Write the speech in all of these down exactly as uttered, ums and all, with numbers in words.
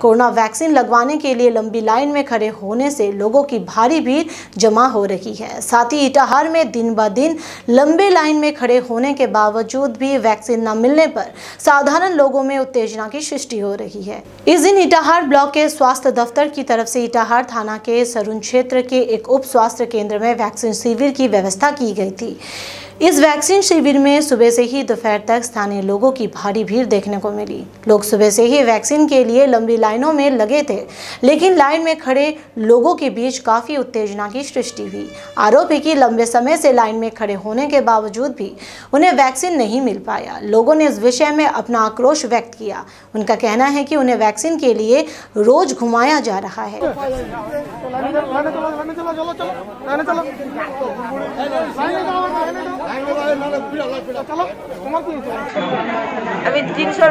Corona vaccine लगवाने के लिए लंबी लाइन में खड़े होने से लोगों की भारी भीड़ जमा हो रही है। साथ ही इटाहार में दिन ब दिन लंबी लाइन में खड़े होने के बावजूद भी वैक्सीन न मिलने पर साधारण लोगों में उत्तेजना की सृष्टि हो रही है। इस दिन इटाहार ब्लॉक के स्वास्थ्य दफ्तर की तरफ से इटाहार थाना के सरुण क्षेत्र के एक उप स्वास्थ्य केंद्र में वैक्सीन शिविर की व्यवस्था की गई थी। इस वैक्सीन शिविर में सुबह से ही दोपहर तक स्थानीय लोगों की भारी भीड़ देखने को मिली। लोग सुबह से ही वैक्सीन के लिए लंबी लाइनों में लगे थे, लेकिन लाइन में खड़े लोगों के बीच काफ़ी उत्तेजना की सृष्टि हुई। आरोप है कि लंबे समय से लाइन में खड़े होने के बावजूद भी उन्हें वैक्सीन नहीं मिल पाया। लोगों ने इस विषय में अपना आक्रोश व्यक्त किया। उनका कहना है कि उन्हें वैक्सीन के लिए रोज घुमाया जा रहा है। अभी तीन सौ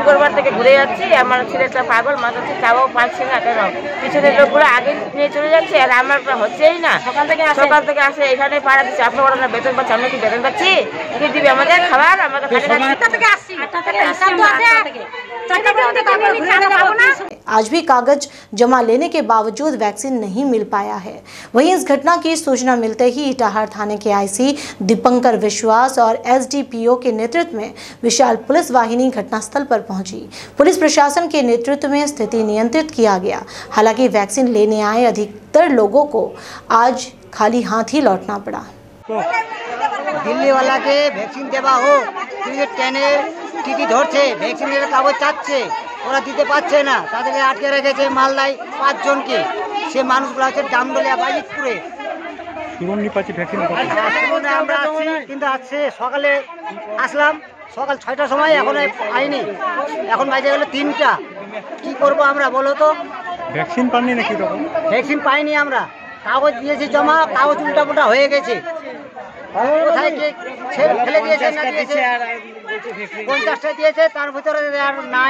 शुक्रवार থেকে ঘুরে যাচ্ছি। আমার ছেলে একটা পাগল, মাথা থেকে তাও পাচ্ছে না। কেন পিছনের লোকগুলো আগে নিয়ে চলে যাচ্ছে আর আমার হচ্ছেই না। সকাল থেকে সকাল থেকে আসে এখানে পাড়া দিচ্ছে। আপনার ওরা বেতন পাচ্ছে, আমরা কি বেতন পাচ্ছি? কি দিবে আমাদের খাবার? আমরা থেকে আসছি থেকে আসছি। आज भी कागज जमा लेने के बावजूद वैक्सीन नहीं मिल पाया है। वहीं इस घटना की सूचना मिलते ही इटाहार थाने के आईसी दीपंकर विश्वास और एसडीपीओ के नेतृत्व में विशाल पुलिस वाहिनी घटनास्थल पर पहुंची। पुलिस प्रशासन के नेतृत्व में स्थिति नियंत्रित किया गया। हालांकि वैक्सीन लेने आए अधिकतर लोगों को आज खाली हाथ ही लौटना पड़ा। दिल्ली वाला के वैक्सीन देवा हो ওরা দিতে পারছে না, তাদেরকে আটকে রেখেছে মালদায় পাঁচজনকে। সে মানুষগুলো আছে ডামডোলিয়া বাইকপুরে। আমরা আছি কিন্তু আসছে সকালে আসলাম সকাল ছয়টার সময়, এখন আইনি এখন বাইরে গেল তিনটা। কি করবো আমরা বলো তো? ভ্যাকসিন পাইনি নাকি? তখন ভ্যাকসিন পাইনি আমরা, কাগজ দিয়েছি জমা, কাগজ উল্টা পুল্টা হয়ে গেছে। কোথায় কে ফেলে দিয়েছে না দিয়েছে, পঞ্চাশটা দিয়েছে, তার ভিতরে আর নাই।